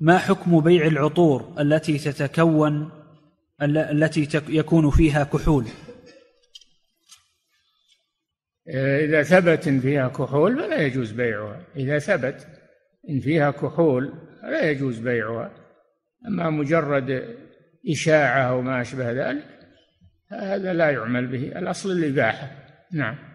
ما حكم بيع العطور التي يكون فيها كحول؟ إذا ثبت إن فيها كحول فلا يجوز بيعها، إذا ثبت إن فيها كحول لا يجوز بيعها، أما مجرد إشاعة وما أشبه ذلك هذا لا يعمل به، الأصل الإباحة. نعم.